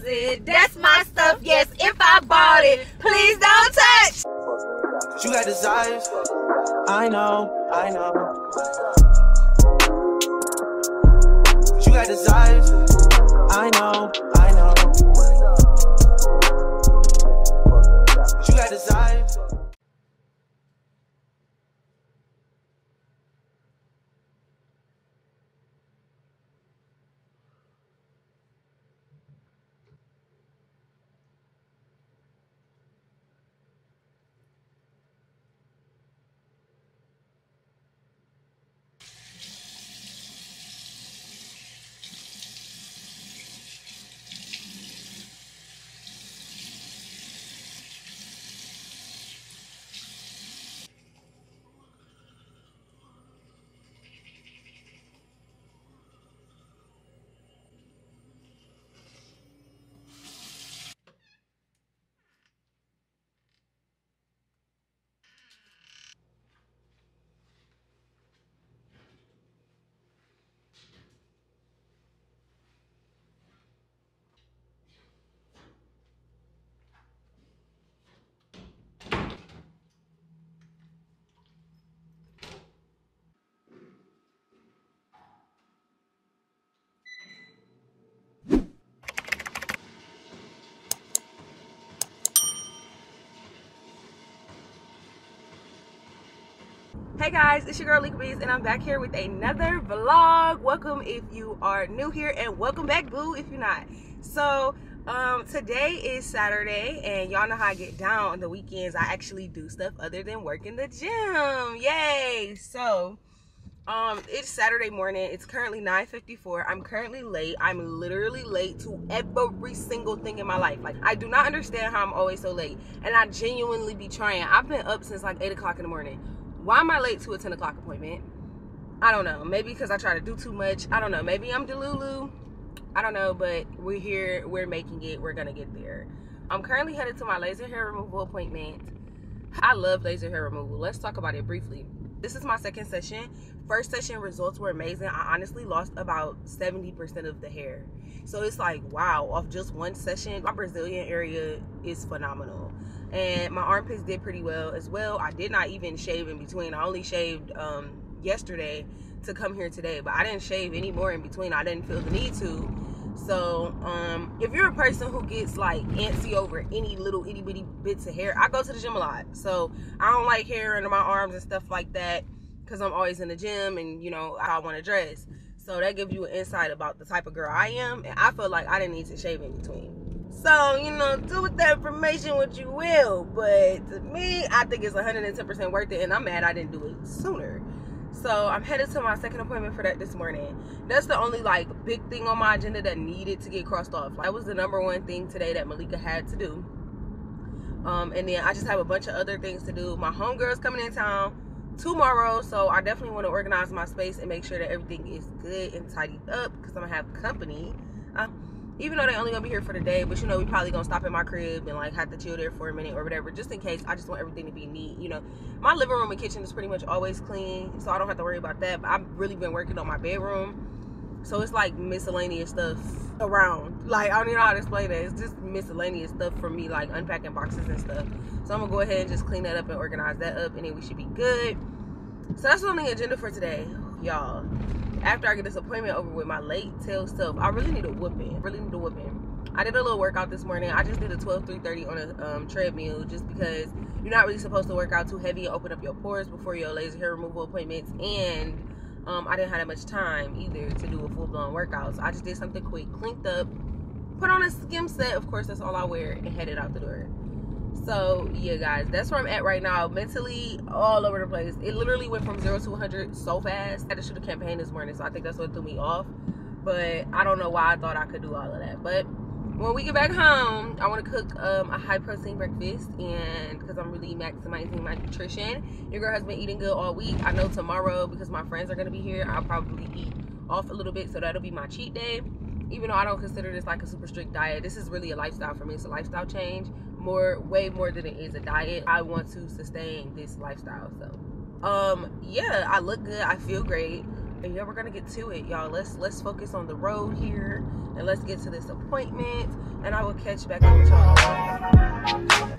closet. That's my stuff, yes, if I bought it. Please don't touch. You got desires. I know, I know. You got desires. I know, I know. You got desires. Hey guys, it's your girl Lika Beans and I'm back here with another vlog. Welcome if you are new here and welcome back boo if you're not. So today is Saturday and y'all know how I get down on the weekends. I actually do stuff other than work in the gym. Yay! So it's Saturday morning. It's currently 9:54. I'm currently late. I'm literally late to every single thing in my life. Like, I do not understand how I'm always so late, and I genuinely be trying. I've been up since like 8 o'clock in the morning. Why am I late to a 10 o'clock appointment? I don't know. Maybe because I try to do too much. I don't know. Maybe I'm delulu. I don't know, but we're here. We're making it. We're going to get there. I'm currently headed to my laser hair removal appointment. I love laser hair removal. Let's talk about it briefly. This is my second session. First session results were amazing. I honestly lost about 70% of the hair. So it's like, wow, off just one session. My Brazilian area is phenomenal. And my armpits did pretty well as well. I did not even shave in between. I only shaved yesterday to come here today, but I didn't shave anymore in between. I didn't feel the need to. So if you're a person who gets like antsy over any little itty bitty bits of hair, I go to the gym a lot, so I don't like hair under my arms and stuff like that because I'm always in the gym and you know how I want to dress. So that gives you an insight about the type of girl I am, and I feel like I didn't need to shave in between. So, you know, do with that information what you will, but to me, I think it's 110% worth it, and I'm mad I didn't do it sooner. So, I'm headed to my second appointment for that this morning. That's the only, like, big thing on my agenda that needed to get crossed off. That was the #1 thing today that Malika had to do. And then I just have a bunch of other things to do. My homegirl's coming in town tomorrow, so I definitely want to organize my space and make sure that everything is good and tidied up, because I'm going to have company. Even though they only gonna be here for the day, but you know, we probably gonna stop at my crib and like have to chill there for a minute or whatever, just in case. I just want everything to be neat, you know. My living room and kitchen is pretty much always clean, so I don't have to worry about that. But I've really been working on my bedroom, so it's like miscellaneous stuff around. Like, I don't even know how to explain that. It's just miscellaneous stuff for me, like unpacking boxes and stuff. So I'm gonna go ahead and just clean that up and organize that up, and then we should be good. So that's on the agenda for today, y'all. After I get this appointment over with, my late tail self, I really need a whooping. I did a little workout this morning. I just did a 12-3-30 on a treadmill, just because you're not really supposed to work out too heavy and open up your pores before your laser hair removal appointments. And I didn't have that much time either to do a full-blown workout, so I just did something quick, cleaned up, put on a skim set, of course, that's all I wear, and headed out the door. So yeah guys, that's where I'm at right now, mentally all over the place. It literally went from 0 to 100 so fast. I had to shoot a campaign this morning, so I think that's what threw me off, but I don't know why I thought I could do all of that. But when we get back home, I want to cook a high protein breakfast, and because I'm really maximizing my nutrition. Your girl has been eating good all week. I know tomorrow, because my friends are going to be here, I'll probably eat off a little bit, so that'll be my cheat day. Even though I don't consider this like a super strict diet, this is really a lifestyle for me. It's a lifestyle change, way more than it is a diet. I want to sustain this lifestyle. So yeah, I look good, I feel great. And yeah, we're gonna get to it, y'all. Let's focus on the road here, and let's get to this appointment, and I will catch back up with y'all.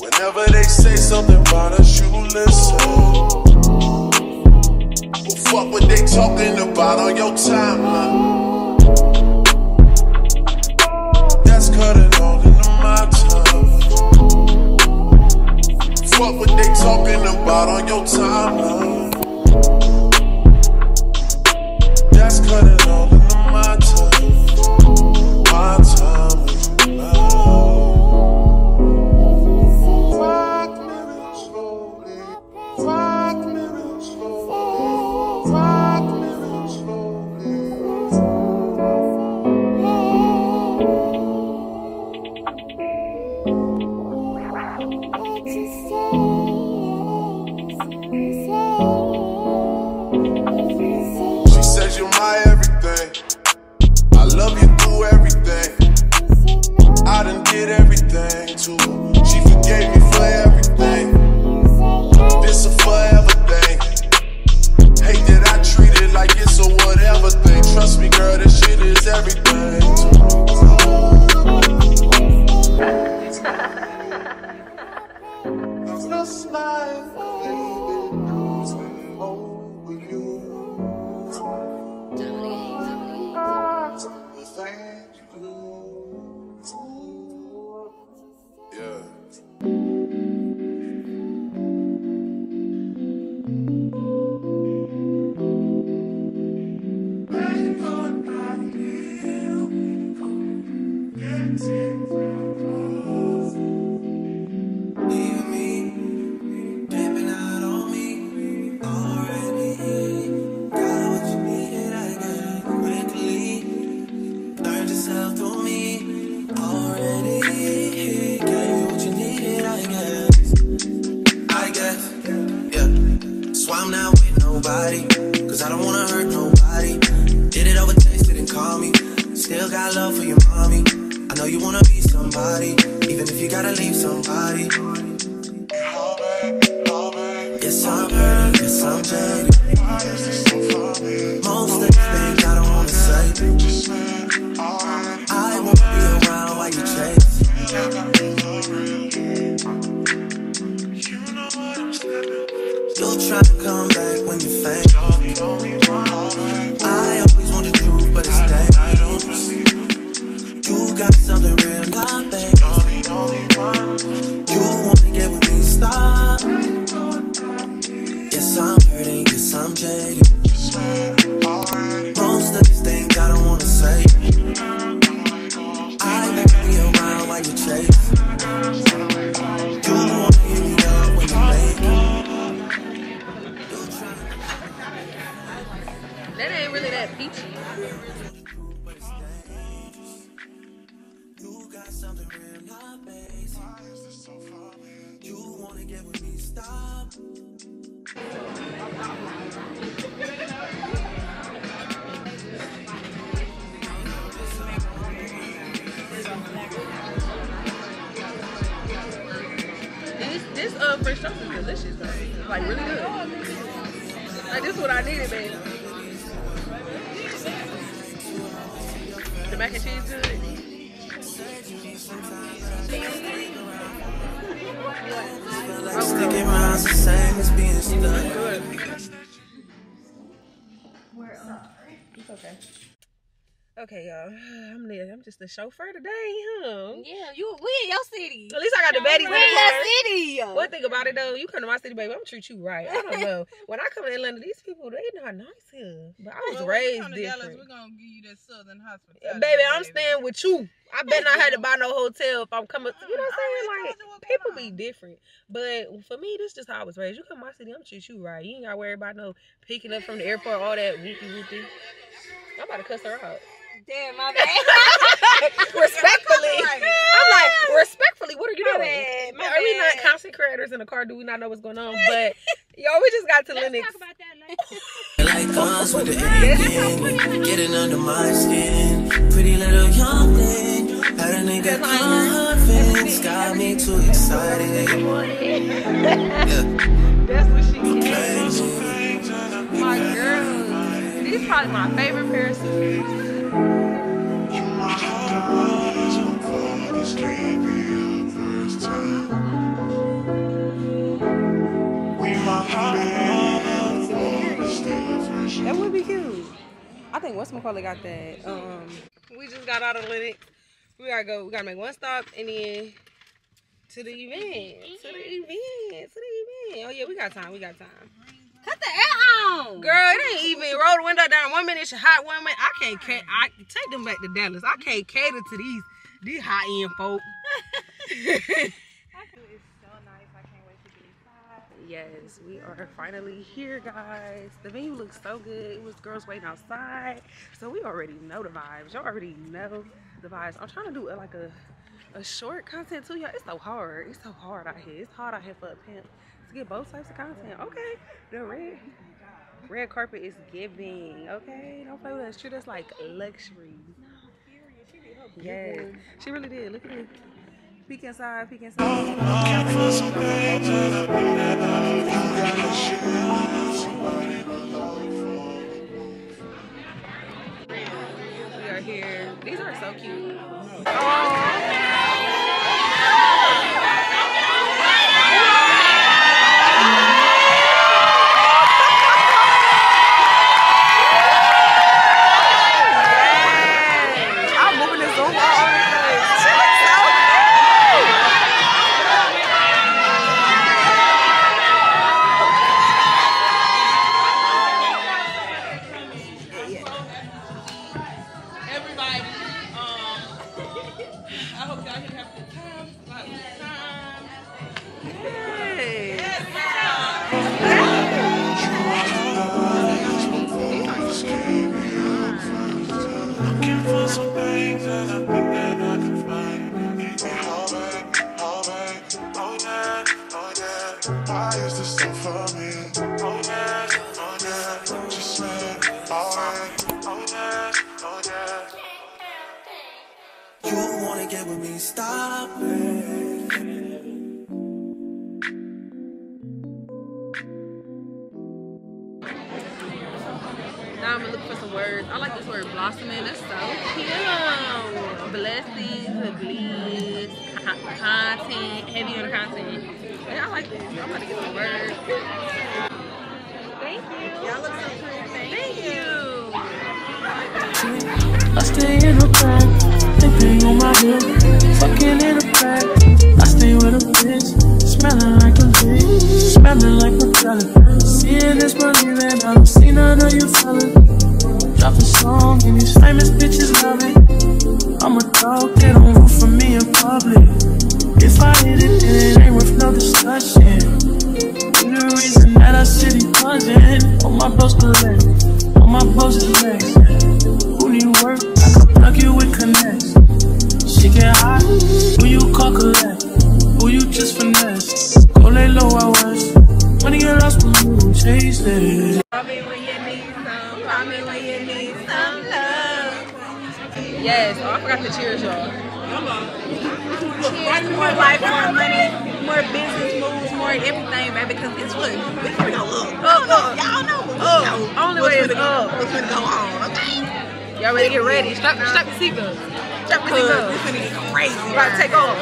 Whenever they say something about us, you listen. Well, fuck what they talking about on your timeline. That's cutting all into my time. Fuck what they talking about on your timeline. That's cutting all into my time. My time is mine. Hate that I nobody, cause I don't wanna hurt nobody. Did it over text, didn't call me. Still got love for your mommy. I know you wanna be somebody, even if you gotta leave somebody. Yes, I'm hurt, yes, I'm dirty. Most of the things I don't wanna say. I won't be around while you chase. You'll try to come back when you faint. I always wanted you, but it's dangerous. You got something real, not bad. You wanna get with me, stop. Yes, I'm hurting, yes, I'm jaded. Most of these things I don't wanna say. I won't be around while you chase. You wanna hear me up when you make. That ain't really that peachy. Fresh toast is delicious though, like really good. Like this is what I needed, babe. The mac and cheese good. It's okay. Okay, y'all. I'm just the chauffeur today, huh? Yeah, we in your city. At least I got the baddies in the car. One thing about it though, you come to my city, baby, I'm gonna treat you right. I don't know. When I come to Atlanta, these people, they not nice here. But I was raised different. Dallas, we're gonna give you that southern hospitality. Baby, I'm staying with you. I bet not have to buy no hotel if I'm coming. You know what I'm saying? Like people be different. But for me, this is just how I was raised. You come to my city, I'm gonna treat you right. You ain't gotta worry about no picking up from the airport, all that whoopie. I'm about to cuss her out. Damn, my bad. Respectfully, I'm like, respectfully, what are you doing? Are we not constant creators in the car? Do we not know what's going on? But yo, we just got to Linux. Let's talk about that later. Like guns with the end, getting under my skin. Pretty little youngling, had a nigga confidence, got me too excited. That's what she gets. My girl, these are probably my favorite pair of shoes. That would be cute. I think West McCullough got that. We just got out of Linux. We gotta go. We gotta make one stop and then to the event. Oh yeah, we got time. Cut the air on, girl. It ain't even roll the window down. 1 minute it's hot, 1 minute I can't. I take them back to Dallas. I can't cater to these high end folk. Yes, we are finally here, guys. The venue looks so good. It was girls waiting outside, so we already know the vibes. Y'all already know the vibes. I'm trying to do like a short content too, y'all. It's so hard. It's so hard out here. It's hard out here for a pimp to get both types of content. Okay, the red carpet is giving. Okay, don't play with us. Treat us like luxury. Yes, she really did. Look at me. Peek inside, peek inside. We are here. These are so cute. Everybody, wanna get with me, stop it. I'm gonna look for some words. I like this word blossoming. That's so cute. Blessings, bleeds, content, heavy on the content. Yeah, I like this. I'm about to get some words. Thank you. Y'all look so pretty. Thank you. I stay in a pack, thinking on my head. Fucking in a pack. I stay with a bitch, smelling like a bitch, smelling like a salad. Seeing is believing. I don't see none of you fellas. Drop a song and these famous bitches love it. I'm a dog, they don't root for me in public. If I hit it, then it ain't worth no discussion. You the reason that our city buzzing. All my bros collect, all my bros is next. Who need work? I can plug you with connects. She get hot, who you call collect? Who you just finesse? Go lay low, I was. Money get lost when you chase it. Call me when you need some love. Yes, oh, I forgot to cheers y'all. Come on. Cheers, more life, more money, more business moves, more everything, baby, because it's what? We can go up. Y'all know what only way is up. What's gonna go on, okay? Y'all ready to get ready. Strap the seatbelts. Strap the seatbelts. This gonna get crazy. We're about to take off.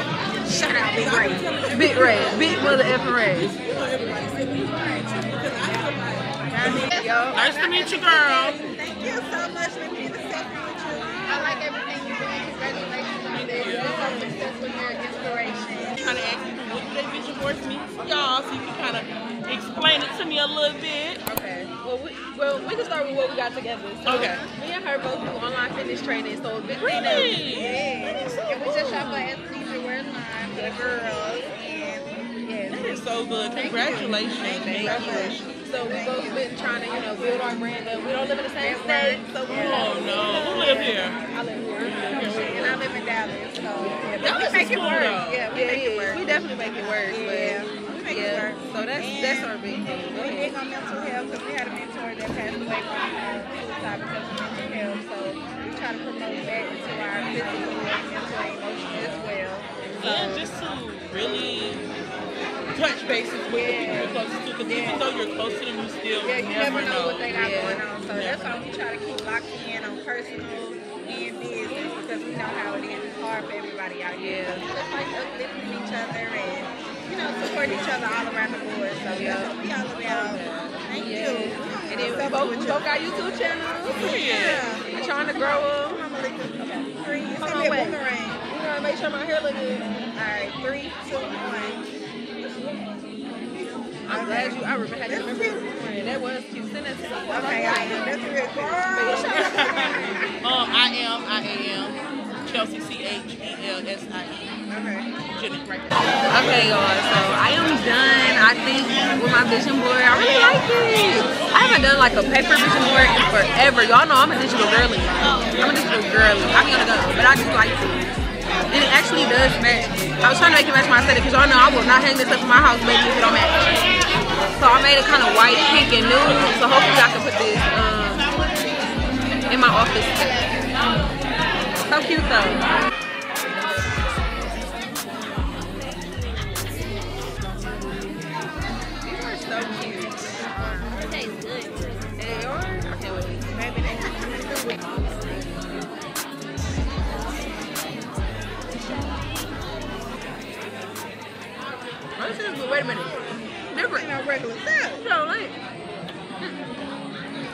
Shout out Big Ray. Big Ray. Big mother effing Ray. Nice to meet you, girl. Thank you so much for being the second with you. I like everything you do. Congratulations on this. You're so successful. You're an inspiration. I'm trying to ask you, what do they vision boards mean for y'all? So you can kind of explain it to me a little bit. Okay. Well, we can start with what we got together. So, okay. Me and her both do online fitness training. So it's been really? Yeah. So and we just shop by Anthony's wearing line for the girls. And yeah. That is so good. Congratulations. Thank you. So we both been trying to, build our brand up. We don't live in the same state. So we Who live here? I live here. And I live in Dallas. So we make it work. Yeah, we make it work. We definitely make it work. Yeah. Yeah, so that's our big thing. We did on mental health because we had a mentor that passed away from mental health. So we try to promote that into our physical and mental and emotional as well. And just to really touch bases with the people you're closest to, because even though you're close to them, you still never know what they got going on. So that's why we try to keep locked in on personal and business, because we know how it is. It's hard for everybody out here. So we just like uplifting each other and support each other all around the board. So we all around. Thank you. And then we both got YouTube channels. Yeah. We're trying to grow up. I'm Malika. Okay. It's gonna be a boomerang. We're gonna make sure my hair looks good. Alright, 3, 2, 1. I'm glad you I remember that was cute. Send us to me. Okay, I am. That's real cool. I am. Chelsie, C-H-E-L-S-I-E. Okay, y'all, so I am done, I think, with my vision board. I really like it. I haven't done, like, a paper vision board in forever. Y'all know I'm a digital girly. I'm gonna go, but I just like it. And it actually does match. I was trying to make it match my aesthetic, because y'all know I will not hang this up in my house, baby, if it don't match. So I made it kind of white, pink, and nude. So hopefully I can put this in my office. So cute though. Wait a minute. Different. Not regular stuff. So like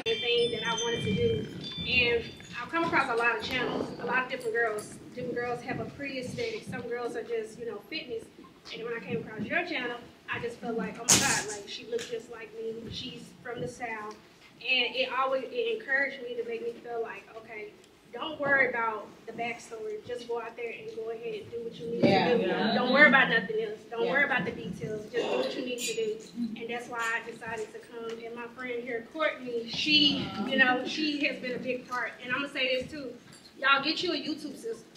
anything that I wanted to do, and I've come across a lot of channels, a lot of different girls. Different girls have a pretty aesthetic. Some girls are just, fitness. And when I came across your channel, I just felt like, oh my God, like she looks just like me. She's from the South, and it encouraged me to make me feel like, okay, don't worry about the backstory. Just go out there and go ahead and do what you need to do. Yeah. Don't worry about nothing else. Don't worry about the details. Just do what you need to do. And that's why I decided to come. And my friend here, Courtney, she, she has been a big part. And I'm going to say this too. Y'all get you a YouTube system.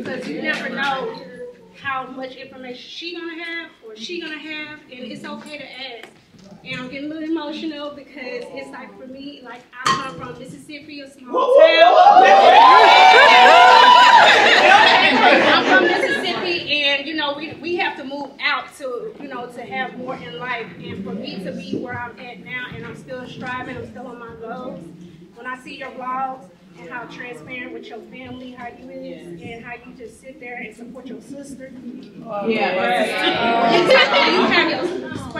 Because you never know how much information she's going to have or she's going to have. And it's okay to ask. And I'm getting a little emotional because it's like, for me, like I come from Mississippi, a small town. know, to have more in life. And for me to be where I'm at now, and I'm still striving, I'm still on my goals. When I see your vlogs and how transparent with your family, how you is, and how you just sit there and support your sister. You support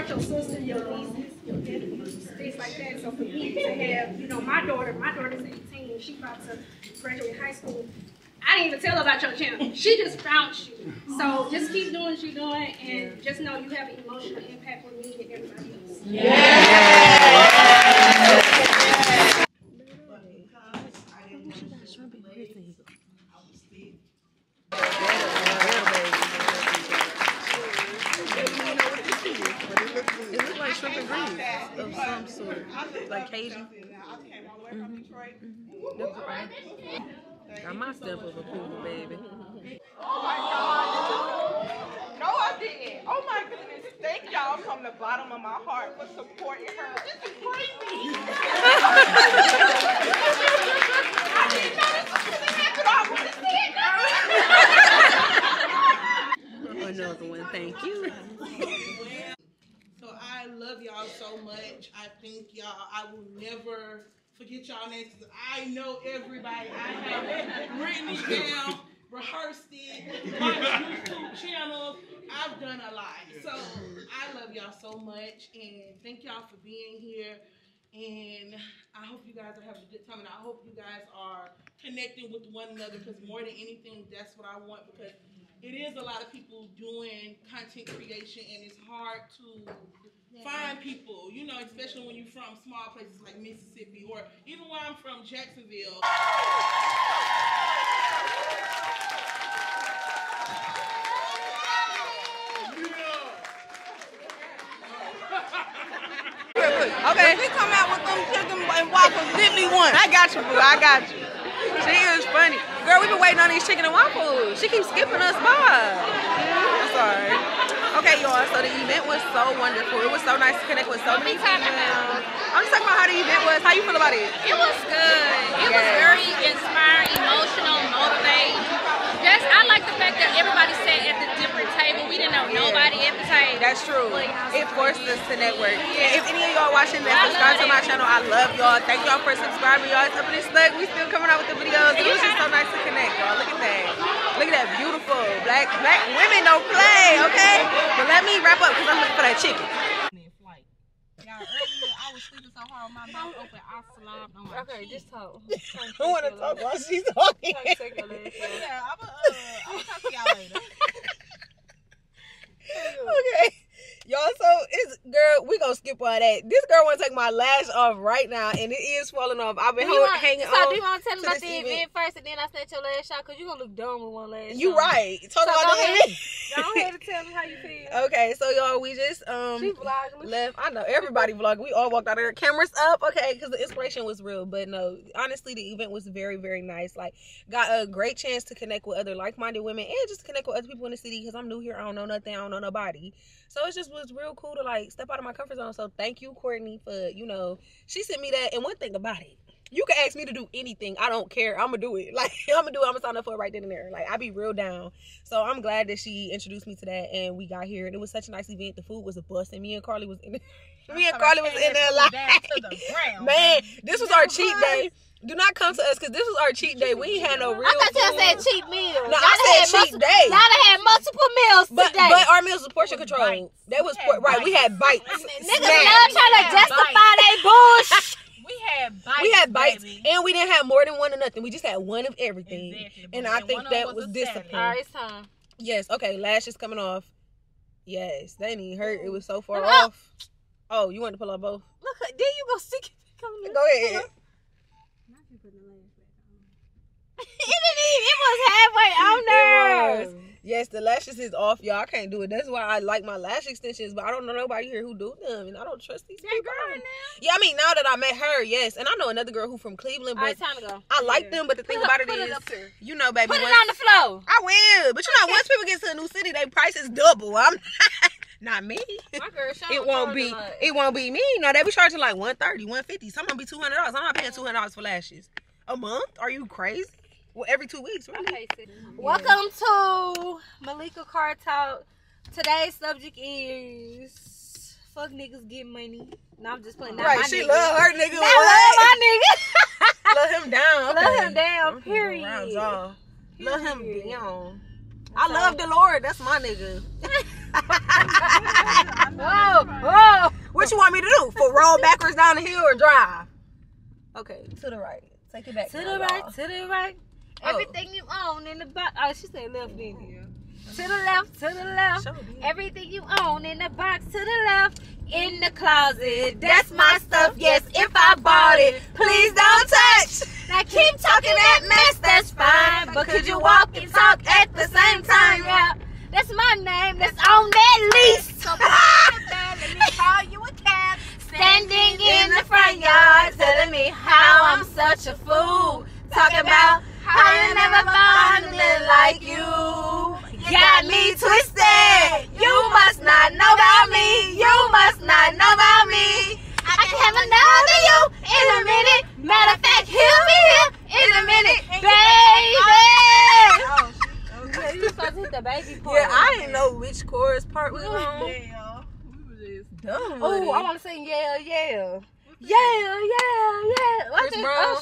your sister, your nieces, your nephews, things like that. So for me to have, you know, my daughter's 18, she's about to graduate high school. I didn't even tell her about your channel. She just found you. So just keep doing what you're doing, and just know you have an emotional impact on me and everybody else. Yeah. It looked like shrimp and greens of some sort, like Cajun. I came all the way from Detroit. Got my stuff of a pool, baby. Oh my God. No, I didn't. Oh my goodness. Thank y'all from the bottom of my heart for supporting her. This is crazy. I didn't know this was going to happen. I want to see it now. Another one. Thank you. So I love y'all so much. I think y'all, I will never forget y'all names, because I know everybody. I have written it down, rehearsed it, watched YouTube channels. I've done a lot. So I love y'all so much, and thank y'all for being here. And I hope you guys are having a good time, and I hope you guys are connecting with one another, because more than anything, that's what I want, because it is a lot of people doing content creation, and it's hard to find people, you know, especially when you're from small places like Mississippi, or even where I'm from, Jacksonville. Okay, if we come out with them chicken and waffles, hit me one. I got you, boo. I got you. She is funny. Girl, we've been waiting on these chicken and waffles. She keeps skipping us by. I'm sorry. Okay, y'all, so the event was so wonderful. It was so nice to connect with so many people. I'm just talking about how the event was. How you feel about it? It was good. It was very inspiring, emotional, motivating. Just, I like the fact that everybody sat at the different table. We didn't know nobody at the table. That's true. It forced us to network. Yeah. If any of y'all watching that subscribe to my channel, I love y'all. Thank y'all for subscribing. Y'all, it's up and it's stuck. We still coming out with the videos. It was just so nice to connect, y'all. Look at that. Look at that beautiful black women don't play, okay? But let me wrap up, because I'm looking for that chicken. Y'all, earlier I was sleeping so hard, my mouth open, I slobbed on my cheek. Okay, just talk. I want to talk while she's talking. Yeah, I'll talk to y'all later. Okay. Y'all, so it's, girl, we gonna skip all that. This girl wanna take my lash off right now, and it is falling off. I've been hanging on. So do you wanna tell me about the event first, and then I snatch your lash out, because you gonna look dumb with one lash. You right. Talk about the event. Don't have to tell them how you feel. Okay, so y'all, we just she vlogging. Left. I know everybody vlogging. We all walked out of there, cameras up, okay, because the inspiration was real. But no, honestly, the event was very, very nice. Like, got a great chance to connect with other like-minded women, and just connect with other people in the city, because I'm new here. I don't know nothing. I don't know nobody. So it's just was real cool to like step out of my comfort zone. So thank you, Courtney, for, you know, she sent me that. And one thing about it, you can ask me to do anything, I don't care. I'm gonna do it. Like, I'm gonna do it. I'm gonna sign up for it right then and there. Like, I be real down. So I'm glad that she introduced me to that, and we got here, and it was such a nice event. The food was a bust, and me and Carly was in there. Man, this was our cheat day. Do not come to us, because this was our cheat day. We ain't had no real food. I thought y'all said cheat meals. No, I said cheat day. Y'all had multiple meals today. But our meals was portion control. That was, right, we had bites. Niggas love trying to justify their bullshit. We had bites, baby. And we didn't have more than one or nothing. We just had one of everything. Exactly, and I think that was discipline. All right, it's time. Yes, okay, lash is coming off. Yes, that didn't hurt. It was so far off. Oh, you wanted to pull off both? Look, then you go stick it. Go ahead. It was halfway on there. Yes, the lashes is off, y'all. I can't do it. That's why I like my lash extensions, but I don't know nobody here who do them, and I don't trust these people. Girl now. Yeah, I mean, now that I met her, yes. And I know another girl who from Cleveland, but I like them, but the thing about it is, you know, baby. Put it on the floor. I will. But you know, once people get to a new city, their price is double. I'm not me. My girl, it won't be me. No, they be charging like $130, $150. Some gonna be $200. I'm not paying $200 for lashes. A month? Are you crazy? Well, every 2 weeks, right? Welcome to Malika Car Talk Today's subject is fuck niggas, get money. No, I'm just playing. Right, she nigga. Love her nigga. Love my nigga. Love him down. Okay. Love him down. Period. Love him down. I love the Lord. That's my nigga. Whoa. What you want me to do? For roll backwards down the hill or drive? Okay, to the right. Take it back. To the right. To the right. Everything you own in the box. Oh, she said left, didn't you? To the left, to the left. Sure, everything you own in the box, to the left. In the closet, that's my stuff. Yes, if I bought it, please don't touch. Now keep talking that mess, that's fine. But could you walk and talk at the same time? Yeah, that's my name, that's on that lease. So let me call you a cab. Standing in the front yard, telling me how I'm such a fool. Talking about how you never found a little like you. Got me twisted. You must not know about me. You must not know about me. I can have another you in a minute. Matter of fact, he'll be here in a minute, baby. Okay, you supposed to hit the baby part. Yeah, I didn't know which chorus part we were on. Yeah, we were just done. Oh, I want to sing yeah, yeah, yeah, yeah, yeah. What's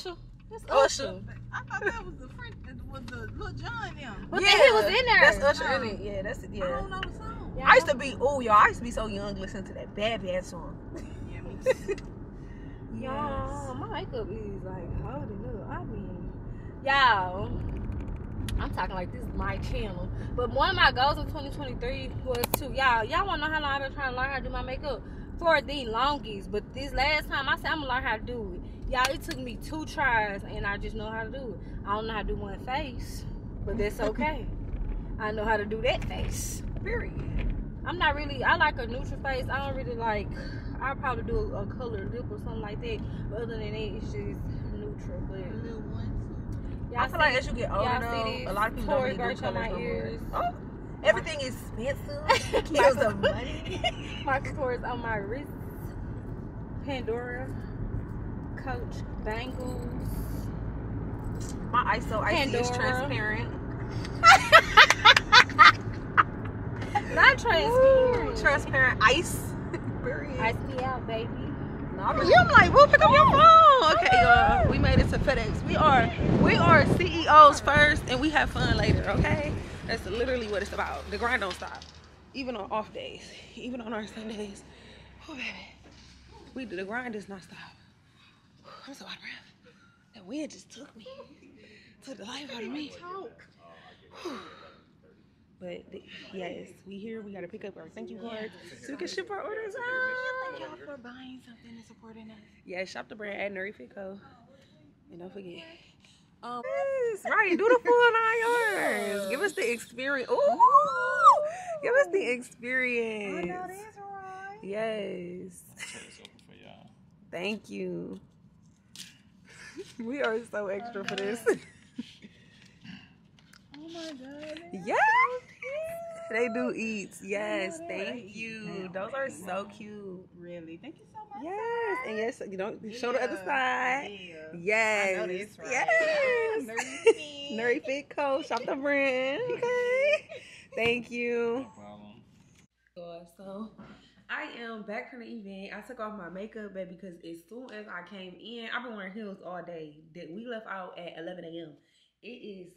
Usher? That's Usher. I thought that was the French. With the Lil Jon in him. But yeah, then he was in there. That's Usher in it. Yeah, that's it. Yeah. I don't know the song. Yeah, I used to be, oh, y'all, I used to be so young listening to that bad song. Yeah, me too. Y'all, my makeup is like holding up. I mean, y'all, I'm talking like this is my channel. But one of my goals in 2023 was to, y'all want to know how long I've been trying to learn how to do my makeup? For the longest. But this last time, I said I'm going to learn how to do it. Y'all, it took me 2 tries, and I just know how to do it. I don't know how to do one face, but that's okay. I know how to do that face, period. I'm not really, I like a neutral face. I don't really like, I'll probably do a colored lip or something like that. But other than that, it's just neutral. But I feel like as you get older, though, a lot of people don't really do colors no more. Oh, everything is expensive. Kills the money. My cords on my wrist. Pandora. Coach bangles. My ISO icy is transparent. Not transparent. Ooh, transparent ice. Ice me out, baby. I'm like, we'll pick up your phone. Okay, y'all. We made it to FedEx. We are CEOs first, and we have fun later. Okay, that's literally what it's about. The grind don't stop, even on off days, even on our Sundays. Oh baby, the grind does not stop. I'm so out of breath. That wind just took the life out of me. But yes, we here. We gotta pick up our thank you cards so we can ship our orders out. Thank y'all for buying something and supporting us. Yeah, shop the brand at Nuri Fico, and don't forget. Yes, right. Do the full 9 yards. Give us the experience. Ooh, give us the experience. I know that's right. Yes. Thank you. We are so extra for this. Oh my god. Yeah. They do eats. Yes. Thank you. Those are so cute. Really. Thank you so much. Yes. And yes, you know, show the other side. Yeah. Yes. I know this, right? Yes. Nerdy Fit Coach. Shop the brand. Okay. Thank you. No problem. So I am back from the event. I took off my makeup, baby, because as soon as I came in, I've been wearing heels all day. We left out at 11 a.m. It is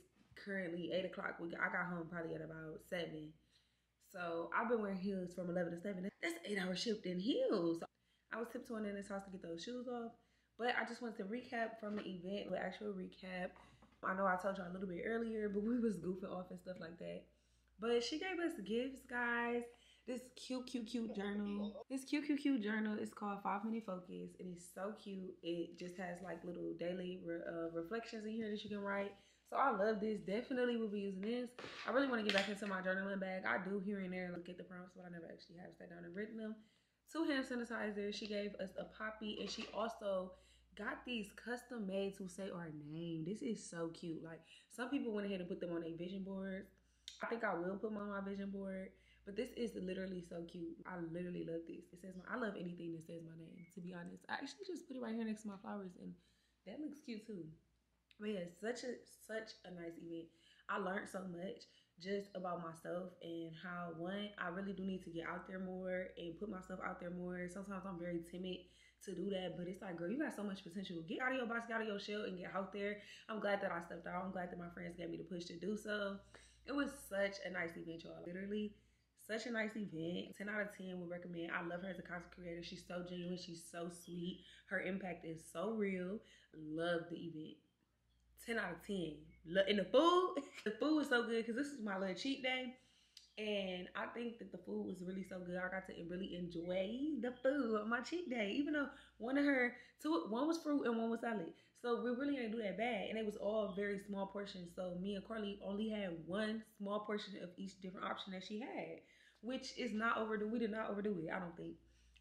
currently 8 o'clock. I got home probably at about 7. So I've been wearing heels from 11 to 7. That's an 8-hour shift in heels. I was tiptoeing in this house to get those shoes off. But I just wanted to recap from the event, the actual recap. I know I told y'all a little bit earlier, but we was goofing off and stuff like that. But she gave us gifts, guys. This cute journal. This cute journal is called 5-Minute Focus, and it's so cute. It just has like little daily reflections in here that you can write. So I love this. Definitely will be using this. I really want to get back into my journaling bag. I do here and there look at the prompts, but I never actually have sat down and written them. 2 hand sanitizers. She gave us a poppy, and she also got these custom made to say our name. This is so cute. Like, some people went ahead and put them on their vision boards. I think I will put them on my vision board. But this is literally so cute. I literally love this. It says I love anything that says my name, to be honest. I actually just put it right here next to my flowers, and that looks cute too. But yeah, such a nice event. I learned so much. just about myself and how, one, I really do need to get out there more and put myself out there more. Sometimes I'm very timid to do that, but it's like, girl, you got so much potential. Get out of your box, get out of your shell, and get out there. I'm glad that I stepped out. I'm glad that my friends gave me the push to do so. It was such a nice event, y'all. Literally, such a nice event. 10 out of 10 would recommend. I love her as a content creator. She's so genuine. She's so sweet. Her impact is so real. Love the event. 10 out of 10. And the food was so good because this is my little cheat day. And I think that the food was really so good. I got to really enjoy the food on my cheat day. Even though one was fruit and one was salad. So we really didn't do that bad. And it was all very small portions. So me and Carly only had one small portion of each different option that she had. Which is not overdue. We did not overdo it, I don't think.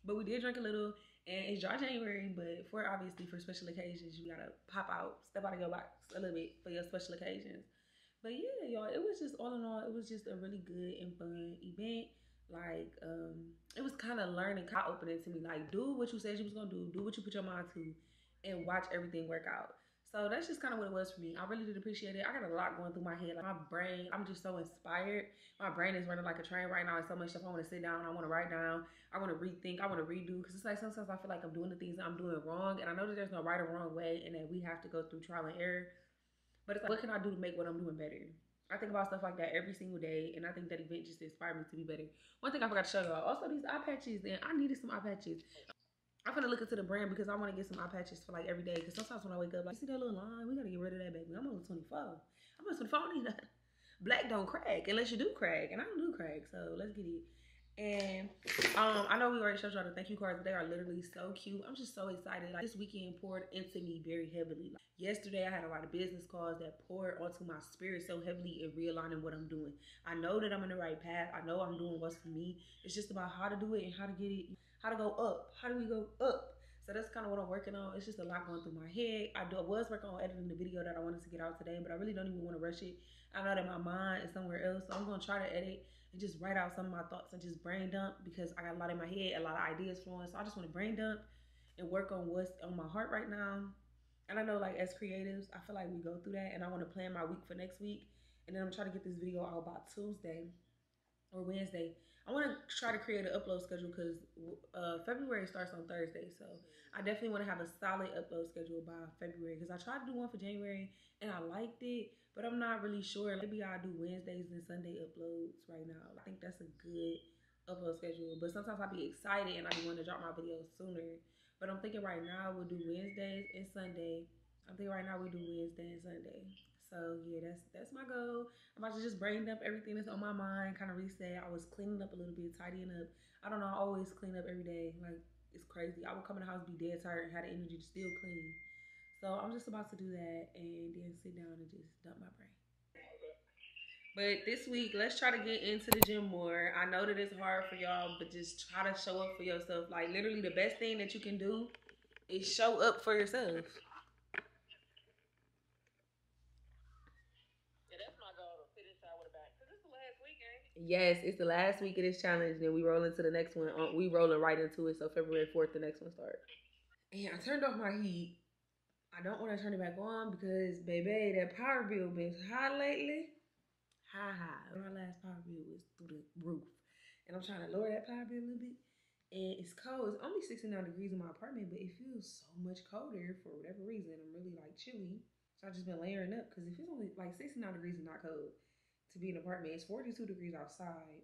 But we did drink a little. And it's dry January, but obviously for special occasions, you gotta pop out, step out of your box a little bit for your special occasions. But yeah, y'all, it was just all in all, it was just a really good and fun event. Like, it was kind of learning, kind of opening to me. Like, do what you said you was gonna do what you put your mind to, and watch everything work out. So that's just kind of what it was for me. I really did appreciate it. I got a lot going through my head. Like my brain, I'm just so inspired. My brain is running like a train right now. It's so much stuff I want to sit down. I want to write down. I want to rethink. I want to redo. Because it's like sometimes I feel like I'm doing the things that I'm doing wrong. And I know that there's no right or wrong way. And that we have to go through trial and error. But it's like, what can I do to make what I'm doing better? I think about stuff like that every single day. And I think that event just inspired me to be better. One thing I forgot to show y'all. Also, these eye patches. And I needed some eye patches. I'm gonna look into the brand because I want to get some eye patches for like every day. Because sometimes when I wake up, like, you see that little line? We gotta get rid of that, baby. I'm only 24. I'm only 24. I need that. Black don't crack unless you do crack, and I don't do crack, so let's get it. And I know we already showed y'all the thank you cards, but they are literally so cute. I'm just so excited. Like, this weekend poured into me very heavily. Like, yesterday I had a lot of business calls that poured onto my spirit so heavily and realigning what I'm doing. I know that I'm in the right path. I know I'm doing what's for me. It's just about how to do it and how to get it, how to go up. How do we go up? So that's kind of what I'm working on. It's just a lot going through my head. I was working on editing the video that I wanted to get out today, but I really don't even want to rush it. I know that my mind is somewhere else, so I'm going to try to edit and just write out some of my thoughts and just brain dump because I got a lot in my head, a lot of ideas flowing. So I just want to brain dump and work on what's on my heart right now. And I know, like, as creatives, I feel like we go through that, and I want to plan my week for next week. And then I'm trying to get this video out by Tuesday or Wednesday. I want to try to create an upload schedule because February starts on Thursday. So I definitely want to have a solid upload schedule by February because I tried to do one for January and I liked it, but I'm not really sure. Maybe I'll do Wednesdays and Sunday uploads right now. I think that's a good upload schedule, but sometimes I'll be excited and I want to drop my videos sooner. But I'm thinking right now we'll do Wednesdays and Sunday. So yeah, that's my goal. I'm about to just brain dump everything that's on my mind, kind of reset. I was cleaning up a little bit, tidying up. I don't know, I always clean up every day. Like, it's crazy. I would come in the house, be dead tired, and had the energy to still clean. So I'm just about to do that and then sit down and just dump my brain. But this week, let's try to get into the gym more. I know that it's hard for y'all, but just try to show up for yourself. Like, literally the best thing that you can do is show up for yourself. Yes, it's the last week of this challenge, and then we roll into the next one. We rolling right into it, so February 4th, the next one starts. And I turned off my heat. I don't want to turn it back on because, baby, that power bill been high lately. My last power bill was through the roof, and I'm trying to lower that power bill a little bit. And it's cold. It's only 69 degrees in my apartment, but it feels so much colder for whatever reason. I'm really, like, chilly, so I've just been layering up because if it's only, like, 69 degrees is not cold. To be in an apartment, it's 42 degrees outside,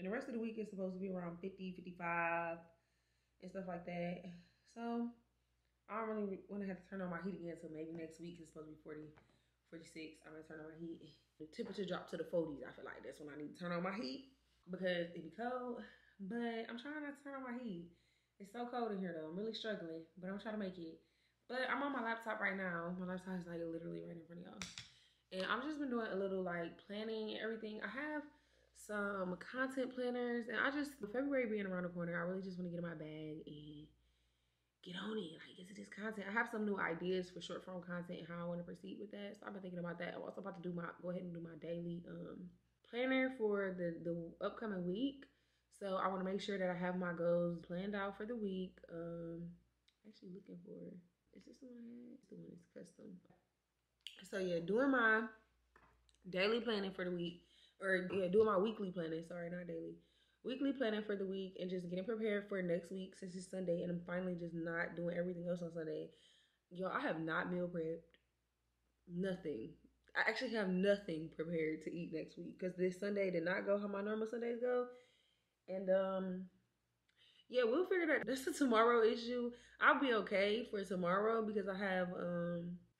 and the rest of the week is supposed to be around 50, 55, and stuff like that. So I don't really want to have to turn on my heat again. So maybe next week it's supposed to be 40, 46. I'm gonna turn on my heat. The temperature dropped to the 40s. I feel like that's when I need to turn on my heat because it be cold. But I'm trying not to turn on my heat. It's so cold in here though. I'm really struggling, but I'm trying to make it. But I'm on my laptop right now. My laptop is like literally right in front of y'all. And I've just been doing a little like planning and everything. I have some content planners and with February being around the corner, I really just want to get in my bag and get on it. Like, get to this content. I have some new ideas for short form content and how I want to proceed with that. So I've been thinking about that. I'm also about to go ahead and do my daily planner for the upcoming week. So I want to make sure that I have my goals planned out for the week. Actually looking for, is this the one I had? It's the one that's custom. So yeah, doing my daily planning for the week, or yeah, doing my weekly planning. Sorry, not daily. Weekly planning for the week and just getting prepared for next week since it's Sunday and I'm finally just not doing everything else on Sunday. Yo, I have not meal prepped. Nothing. I actually have nothing prepared to eat next week because this Sunday did not go how my normal Sundays go. And yeah, we'll figure that. That's a tomorrow issue. I'll be okay for tomorrow because I have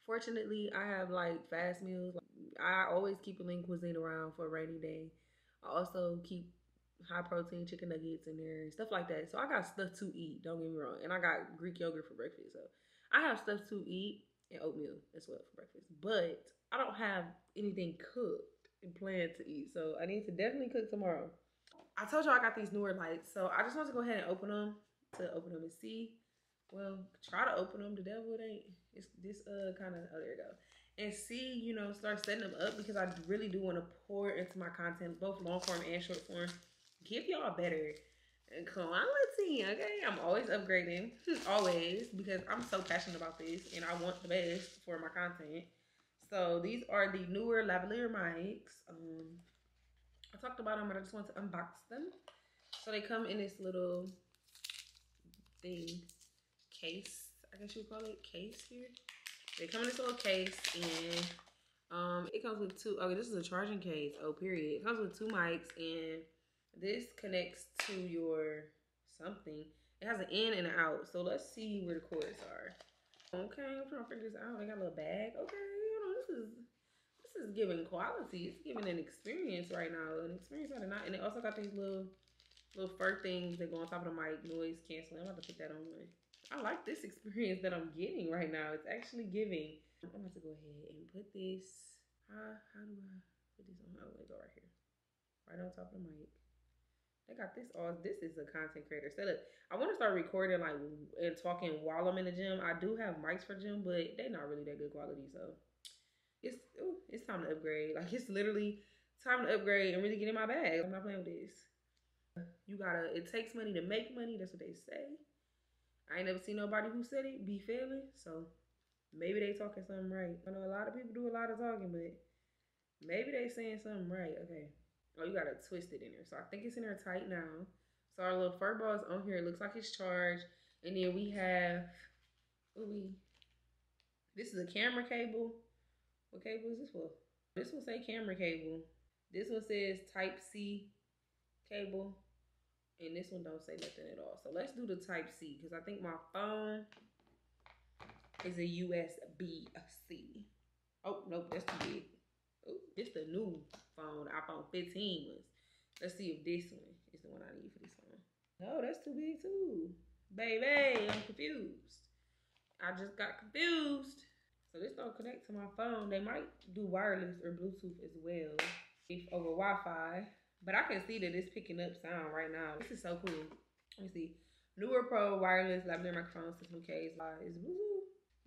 fortunately I have like fast meals. I always keep a Lean Cuisine around for a rainy day. I also keep high protein chicken nuggets in there and stuff like that. So I got stuff to eat, don't get me wrong. And I got Greek yogurt for breakfast. So I have stuff to eat and oatmeal as well for breakfast. But I don't have anything cooked and planned to eat. So I need to definitely cook tomorrow. I told y'all I got these newer lights. So I just want to go ahead and open them and see. Well, try to open them. The devil, it ain't. It's this kind of, oh, there you go. And see, you know, start setting them up because I really do want to pour into my content, both long form and short form. Give y'all better quality, okay? I'm always upgrading, always, because I'm so passionate about this and I want the best for my content. So these are the newer lavalier mics. I talked about them, but I just want to unbox them. So they come in this little thing, case, I guess you would call it, case here. They come in this little case and it comes with two, okay, this is a charging case, oh, period. It comes with two mics and this connects to your something. It has an in and an out. So let's see where the cords are. Okay, I'm trying to figure this out. They got a little bag. Okay, you know, this is giving quality. It's giving an experience right now. An experience right now. And it also got these little fur things that go on top of the mic, noise canceling. I'm about to put that on one. I like this experience that I'm getting right now. It's actually giving. I'm about to go ahead and put this. How do I put this on? Oh, it go right here. Right on top of the mic. They got this all. This is a content creator setup. I want to start recording like and talking while I'm in the gym. I do have mics for gym, but they're not really that good quality. So it's time to upgrade. Like it's literally time to upgrade and really get in my bag. I'm not playing with this. You gotta. It takes money to make money. That's what they say. I ain't never seen nobody who said it be failing. So maybe they talking something right. I know a lot of people do a lot of talking, but maybe they saying something right. Okay. Oh, you gotta twist it in there. So I think it's in there tight now. So our little fur ball is on here. It looks like it's charged. And then we have, this is a camera cable. What cable is this one? This one say camera cable. This one says type C cable. And this one don't say nothing at all. So let's do the type C because I think my phone is a USB-C. Oh, nope, that's too big. Oh, this the new phone, iPhone 15 ones. Let's see if this one is the one I need for this phone. No, that's too big too. Baby, I'm confused. I just got confused. So this don't connect to my phone. They might do wireless or Bluetooth as well, if over Wi-Fi. But I can see that it's picking up sound right now. This is so cool. Let me see. Newer Pro wireless lavalier microphone system case. It's Bluetooth.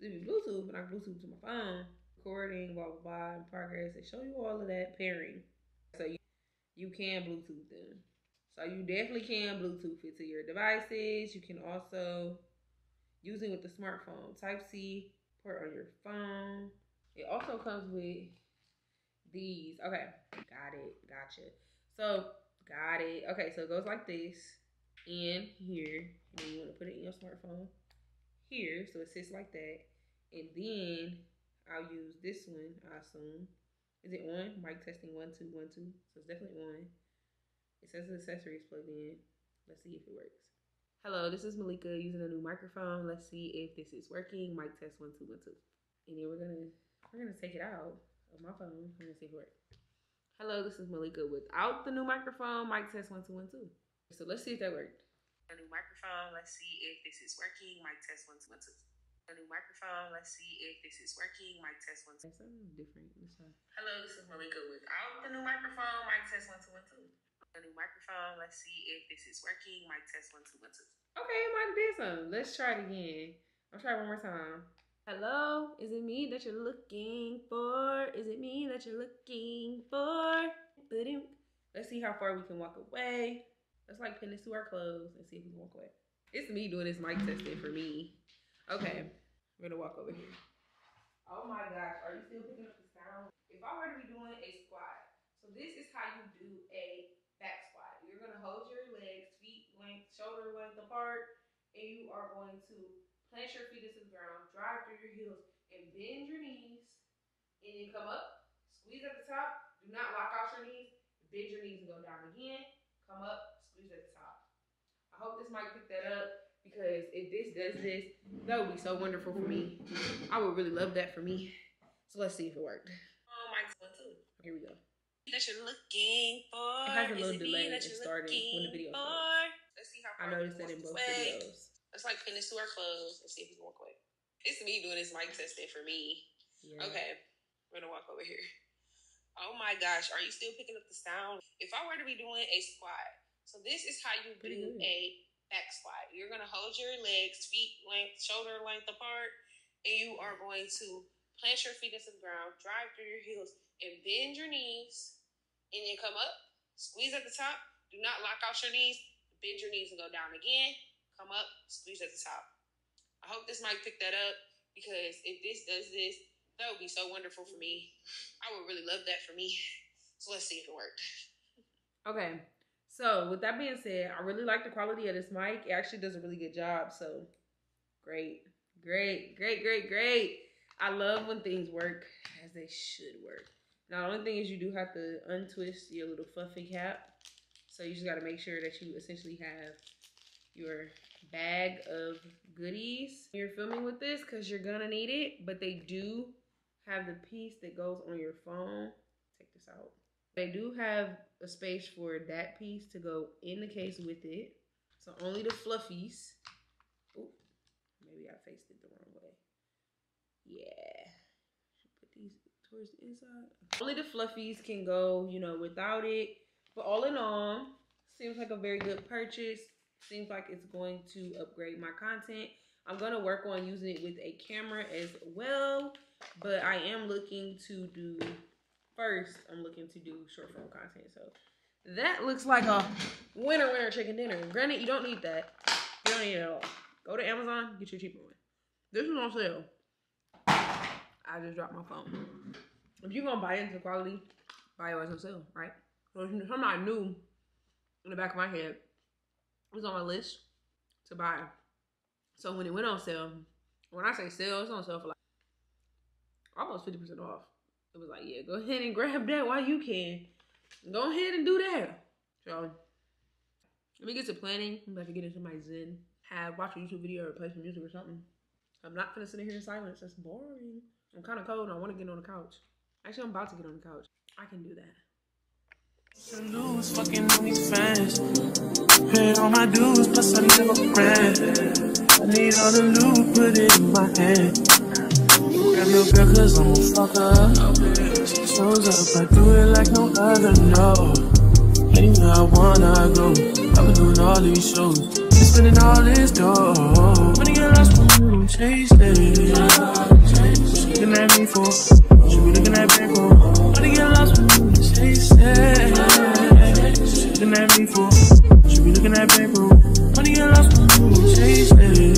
It's Bluetooth, but I Bluetooth to my phone. Recording, blah, blah, blah, in progress. They show you all of that pairing. So you can Bluetooth them. So you definitely can Bluetooth it to your devices. You can also use it with the smartphone. Type-C, port on your phone. It also comes with these. Okay, got it, gotcha. So, got it. Okay, so it goes like this in here. And then you want to put it in your smartphone here. So it sits like that. And then I'll use this one, I assume. Is it on? Mic testing 1, 2, 1, 2. So it's definitely on. It says the accessories plugged in. Let's see if it works. Hello, this is Malika using a new microphone. Let's see if this is working. Mic test 1, 2, 1, 2. And then we're gonna take it out of my phone. We're gonna see if it works. Hello, this is Malika without the new microphone. Mic test 1, 2, 1, 2. So let's see if that worked. A new microphone. Let's see if this is working. Mic test 1, 2, 1, 2. A new microphone. Let's see if this is working. Mic test 1, 2. Something different. Hello, this is Malika without the new microphone. Mic test 1, 2, 1, 2. A new microphone. Let's see if this is working. Mic test 1, 2, 1, 2. Okay, I might have did something. Let's try it again. I'll try it one more time. Hello, is it me that you're looking for? Is it me that you're looking for? Let's see how far we can walk away. Let's like pin this to our clothes and see if we can walk away. It's me doing this mic testing for me. Okay, we're gonna walk over here. Oh my gosh, are you still picking up the sound? If I were to be doing a squat, so So this is how you do a back squat. You're going to hold your legs, feet length, shoulder length apart, and you are going to plant your feet into the ground, drive through your heels, and bend your knees, and then come up, squeeze at the top. Do not lock out your knees. Bend your knees and go down again. Come up, squeeze at the top. I hope this mic picked that up, because if this does this, that would be so wonderful for me. I would really love that for me. So let's see if it worked. Oh, mic's one too. Here we go. That you're looking for. It has a little delay that it started when the video started. Let's see how far I noticed that in both videos. Let's like pin this to our clothes and see if we can walk away. It's me doing this mic testing for me. Yeah. Okay, we're gonna walk over here. Oh my gosh, are you still picking up the sound? If I were to be doing a squat, so this is how you do a back squat. You're gonna hold your legs, feet length, shoulder length apart, and you are going to plant your feet into the ground, drive through your heels, and bend your knees, and then come up, squeeze at the top. Do not lock out your knees. Bend your knees and go down again. Come up, squeeze at the top. I hope this mic picked that up, because if this does this, that would be so wonderful for me. I would really love that for me. So let's see if it worked. Okay. So with that being said, I really like the quality of this mic. It actually does a really good job. So great, great, great, great, great. I love when things work as they should work. Now, the only thing is you do have to untwist your little fluffy cap. So you just got to make sure that you essentially have your bag of goodies when you're filming with this, because you're going to need it. But they do have the piece that goes on your phone. Take this out. They do have a space for that piece to go in the case with it. So only the fluffies. Oh, maybe I faced it the wrong way. Yeah. Put these towards the inside. Only the fluffies can go, you know, without it. But all in all, seems like a very good purchase. Seems like it's going to upgrade my content. I'm going to work on using it with a camera as well. But I am looking to do... First, I'm looking to do short form content. So that looks like a winner, winner, chicken dinner. Granted, you don't need that. You don't need it at all. Go to Amazon, get your cheaper one. This was on sale. I just dropped my phone. If you're going to buy into the quality, buy yours on sale, right? So something I knew in the back of my head, it was on my list to buy. So when it went on sale, when I say sale, it's on sale for like almost 50% off. It was like, yeah, go ahead and grab that while you can. Go ahead and do that. So, let me get to planning. I'm about to get into my zen. Have watch a YouTube video or play some music or something. I'm not finna sit in here in silence. That's boring. I'm kind of cold and I want to get on the couch. Actually, I'm about to get on the couch. I can do that. I lose fucking on these fans. Pay all my dues, plus I live a brand. I need all the loot, put it in my hand. Girl, cause I'm a fucker. She shows up, I do it like no other, no. Anywhere I wanna go, I've been doing all these shows, just spinning all this dough. When you get lost from you, chase it. She looking at me for, she be looking at me for. When you get lost from you, chase it. She looking at me for, she be looking at me for. When you get lost from you, chase it.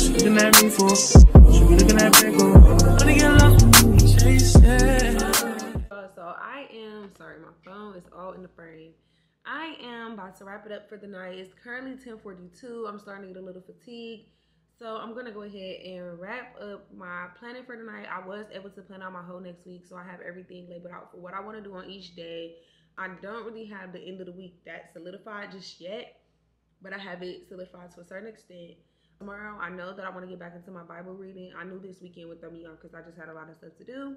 She looking at me for. So I am sorry, my phone is all in the frame. I am about to wrap it up for the night. It's currently 10:42. I'm starting to get a little fatigued, so I'm gonna go ahead and wrap up my planning for tonight. I was able to plan out my whole next week, so I have everything labeled out for what I want to do on each day. I don't really have the end of the week that solidified just yet, but I have it solidified to a certain extent. Tomorrow, I know that I want to get back into my Bible reading. I knew this weekend would throw me off because I just had a lot of stuff to do.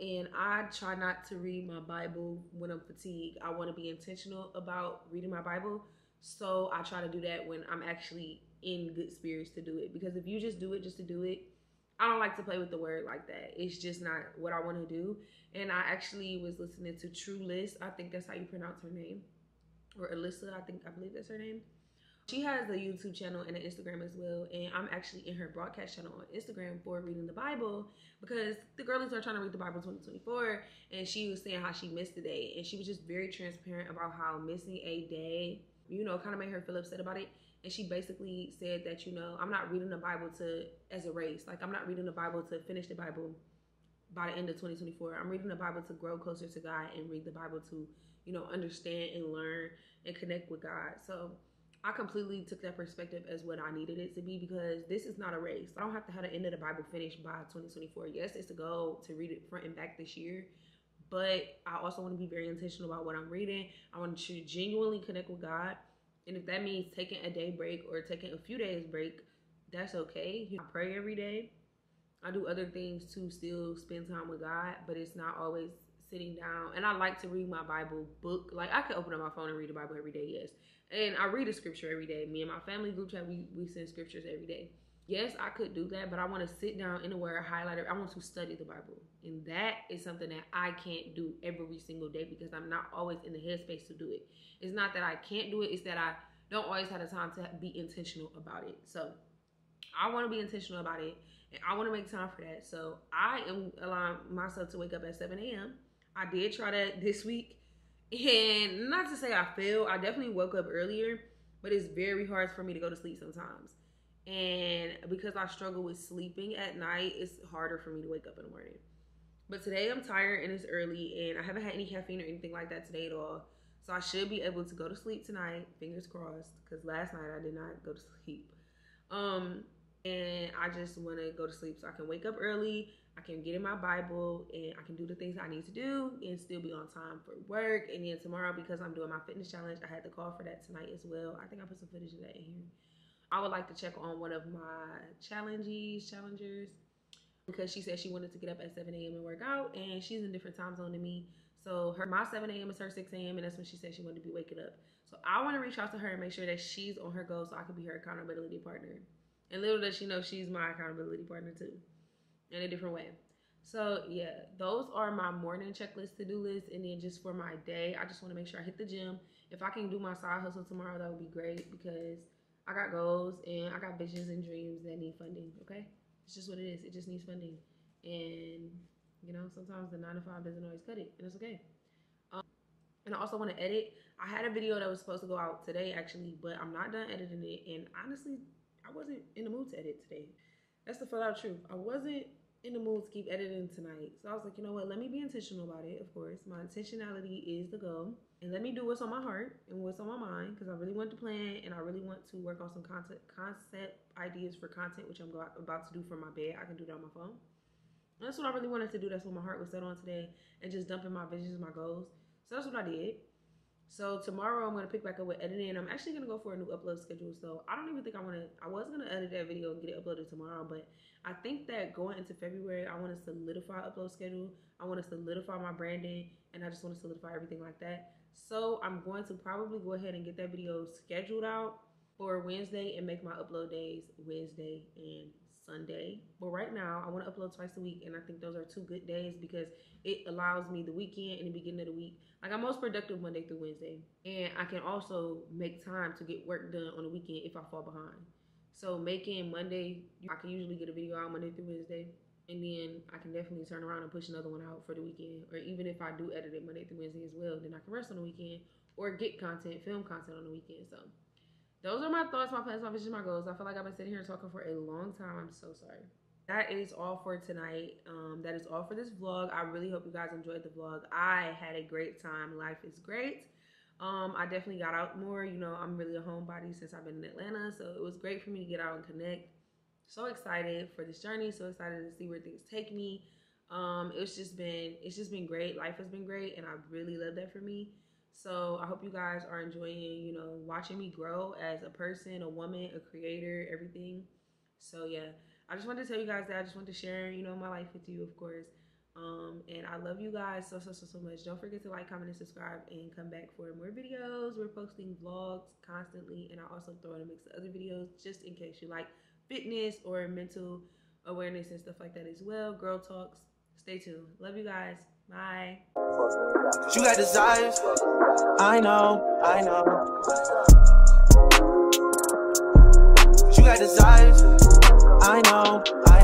And I try not to read my Bible when I'm fatigued. I want to be intentional about reading my Bible. So I try to do that when I'm actually in good spirits to do it. Because if you just do it just to do it, I don't like to play with the word like that. It's just not what I want to do. And I actually was listening to True List. I think that's how you pronounce her name. Or Alyssa, I believe that's her name. She has a YouTube channel and an Instagram as well, and I'm actually in her broadcast channel on Instagram for reading the Bible, because the girlies are trying to read the Bible 2024, and she was saying how she missed a day, and she was just very transparent about how missing a day, you know, kind of made her feel upset about it. And she basically said that, you know, I'm not reading the Bible as a race. Like, I'm not reading the Bible to finish the Bible. by the end of 2024. I'm reading the Bible to grow closer to God and read the Bible to, you know, understand and learn and connect with God. So I completely took that perspective as what I needed it to be, because this is not a race. I don't have to have the end of the Bible finished by 2024. Yes, it's a goal to read it front and back this year, but I also want to be very intentional about what I'm reading. I want to genuinely connect with God. And if that means taking a day break or taking a few days break, that's okay. I pray every day. I do other things to still spend time with God, but it's not always sitting down. And I like to read my Bible book. Like, I could open up my phone and read the Bible every day, yes. And I read a scripture every day. Me and my family group chat, we send scriptures every day. Yes, I could do that, but I want to sit down in a word, highlight it. I want to study the Bible. And that is something that I can't do every single day, because I'm not always in the headspace to do it. It's not that I can't do it. It's that I don't always have the time to be intentional about it. So I want to be intentional about it, and I want to make time for that. So I am allowing myself to wake up at 7 a.m. I did try that this week. And not to say I failed. I definitely woke up earlier, but it's very hard for me to go to sleep sometimes. And because I struggle with sleeping at night, it's harder for me to wake up in the morning. But today I'm tired and it's early, and I haven't had any caffeine or anything like that today at all. So I should be able to go to sleep tonight, fingers crossed, because last night I did not go to sleep. And I just want to go to sleep so I can wake up early, I can get in my Bible, and I can do the things I need to do and still be on time for work. And then tomorrow, because I'm doing my fitness challenge, I had the call for that tonight as well. I think I put some footage of that in here. I would like to check on one of my challengers, because she said she wanted to get up at 7 a.m. and work out, and she's in a different time zone than me. So my 7 a.m. is her 6 a.m., and that's when she said she wanted to be waking up. So I want to reach out to her and make sure that she's on her goal so I can be her accountability partner. And little does she know, she's my accountability partner too, in a different way. So yeah, those are my morning checklist, to-do list. And then just for my day, I just want to make sure I hit the gym. If I can do my side hustle tomorrow, that would be great, because I got goals and I got visions and dreams that need funding, okay? It's just what it is. It just needs funding. And, you know, sometimes the 9-to-5 doesn't always cut it, and it's okay. And I also want to edit. I had a video that was supposed to go out today, actually, but I'm not done editing it. And honestly, I wasn't in the mood to edit today. That's the flat-out truth. I wasn't in the mood to keep editing tonight. So I was like, you know what? Let me be intentional about it, of course. My intentionality is the goal. And let me do what's on my heart and what's on my mind, because I really want to plan, and I really want to work on some concept ideas for content, which I'm about to do from my bed. I can do that on my phone. And that's what I really wanted to do. That's what my heart was set on today, and just dumping my visions, my goals. So that's what I did. So tomorrow I'm going to pick back up with editing. I'm actually going to go for a new upload schedule. So I don't even think I was going to edit that video and get it uploaded tomorrow. But I think that going into February, I want to solidify upload schedule. I want to solidify my branding, and I just want to solidify everything like that. So I'm going to probably go ahead and get that video scheduled out for Wednesday and make my upload days Wednesday and Sunday. But right now I want to upload twice a week, and I think those are two good days, because it allows me the weekend and the beginning of the week. Like, I'm most productive Monday through Wednesday, and I can also make time to get work done on the weekend if I fall behind. So making Monday, I can usually get a video out Monday through Wednesday, and then I can definitely turn around and push another one out for the weekend. Or even if I do edit it Monday through Wednesday as well, then I can rest on the weekend or get content, film content on the weekend. So those are my thoughts, my plans, my visions, my goals. I feel like I've been sitting here talking for a long time. I'm so sorry. That is all for tonight. That is all for this vlog. I really hope you guys enjoyed the vlog. I had a great time. Life is great. I definitely got out more. You know, I'm really a homebody since I've been in Atlanta. So it was great for me to get out and connect. So excited for this journey. So excited to see where things take me. It's just been great. Life has been great. And I really love that for me. So I hope you guys are enjoying, you know, watching me grow as a person, a woman, a creator, everything. So yeah, I just wanted to tell you guys that. I just wanted to share, you know, my life with you, of course. And I love you guys so, so, so, so much. Don't forget to like, comment, and subscribe, and come back for more videos. We're posting vlogs constantly, and I also throw in a mix of other videos just in case you like fitness or mental awareness and stuff like that as well. Girl talks. Stay tuned. Love you guys. Bye. You got desires. I know. You got desires. I know.